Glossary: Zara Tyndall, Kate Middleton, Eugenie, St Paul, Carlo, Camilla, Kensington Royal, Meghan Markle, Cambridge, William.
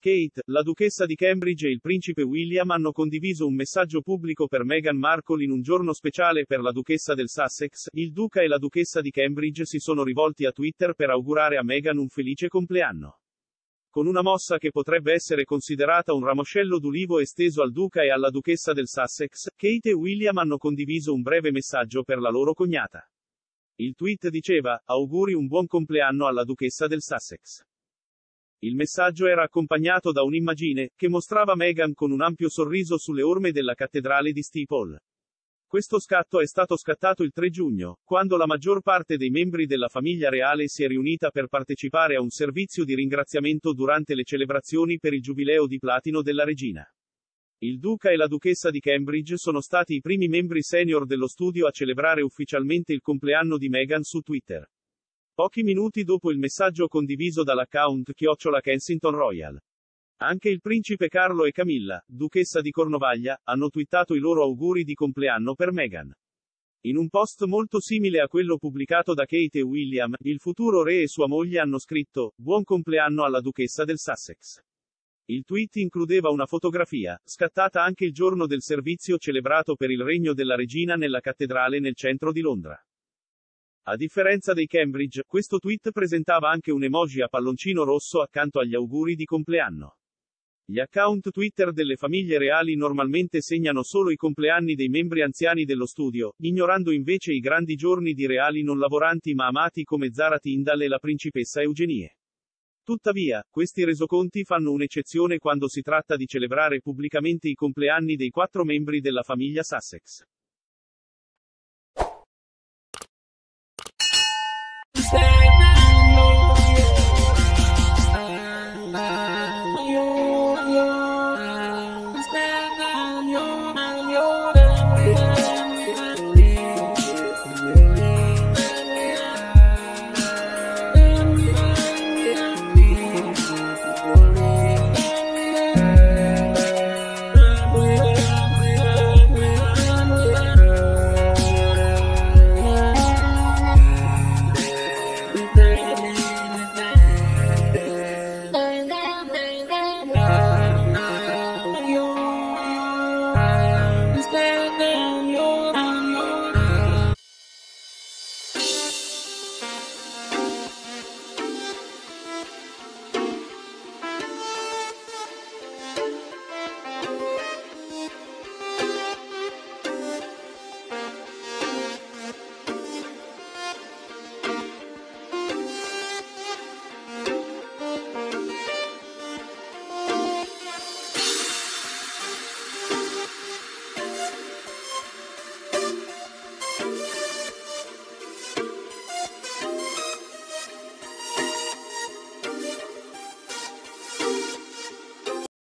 Kate, la duchessa di Cambridge e il principe William hanno condiviso un messaggio pubblico per Meghan Markle in un giorno speciale per la duchessa del Sussex. Il duca e la duchessa di Cambridge si sono rivolti a Twitter per augurare a Meghan un felice compleanno. Con una mossa che potrebbe essere considerata un ramoscello d'ulivo esteso al duca e alla duchessa del Sussex, Kate e William hanno condiviso un breve messaggio per la loro cognata. Il tweet diceva: "Auguri un buon compleanno alla duchessa del Sussex". Il messaggio era accompagnato da un'immagine, che mostrava Meghan con un ampio sorriso sulle orme della cattedrale di St Paul. Questo scatto è stato scattato il 3 giugno, quando la maggior parte dei membri della famiglia reale si è riunita per partecipare a un servizio di ringraziamento durante le celebrazioni per il giubileo di platino della regina. Il duca e la duchessa di Cambridge sono stati i primi membri senior dello studio a celebrare ufficialmente il compleanno di Meghan su Twitter. Pochi minuti dopo il messaggio condiviso dall'account @Kensington Royal. Anche il principe Carlo e Camilla, duchessa di Cornovaglia, hanno twittato i loro auguri di compleanno per Meghan. In un post molto simile a quello pubblicato da Kate e William, il futuro re e sua moglie hanno scritto: "Buon compleanno alla duchessa del Sussex". Il tweet includeva una fotografia, scattata anche il giorno del servizio celebrato per il regno della regina nella cattedrale nel centro di Londra. A differenza dei Cambridge, questo tweet presentava anche un emoji a palloncino rosso accanto agli auguri di compleanno. Gli account Twitter delle famiglie reali normalmente segnano solo i compleanni dei membri anziani dello studio, ignorando invece i grandi giorni di reali non lavoranti ma amati come Zara Tyndall e la principessa Eugenie. Tuttavia, questi resoconti fanno un'eccezione quando si tratta di celebrare pubblicamente i compleanni dei 4 membri della famiglia Sussex.